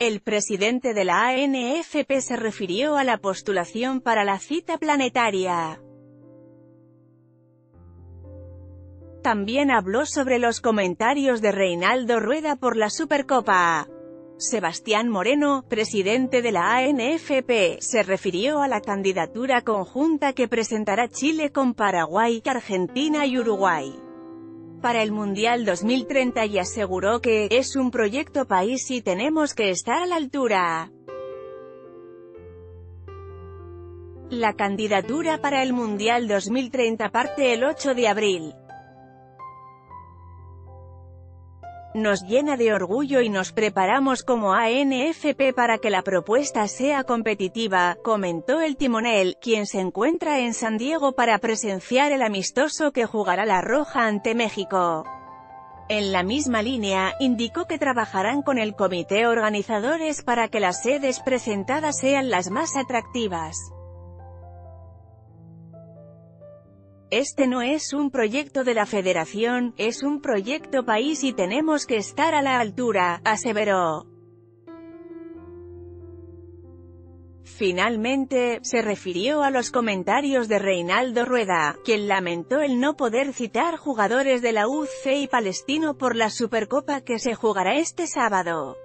El presidente de la ANFP se refirió a la postulación para la cita planetaria. También habló sobre los comentarios de Reinaldo Rueda por la Supercopa. Sebastián Moreno, presidente de la ANFP, se refirió a la candidatura conjunta que presentará Chile con Paraguay, Argentina y Uruguay para el Mundial 2030 y aseguró que «es un proyecto país y tenemos que estar a la altura». La candidatura para el Mundial 2030 parte el 8 de abril. Nos llena de orgullo y nos preparamos como ANFP para que la propuesta sea competitiva, comentó el timonel, quien se encuentra en San Diego para presenciar el amistoso que jugará la Roja ante México. En la misma línea, indicó que trabajarán con el comité organizadores para que las sedes presentadas sean las más atractivas. Este no es un proyecto de la federación, es un proyecto país y tenemos que estar a la altura, aseveró. Finalmente, se refirió a los comentarios de Reinaldo Rueda, quien lamentó el no poder citar jugadores de la UC y Palestino por la Supercopa que se jugará este sábado.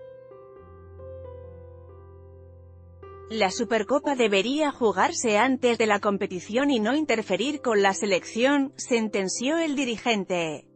La Supercopa debería jugarse antes de la competición y no interferir con la selección, sentenció el dirigente.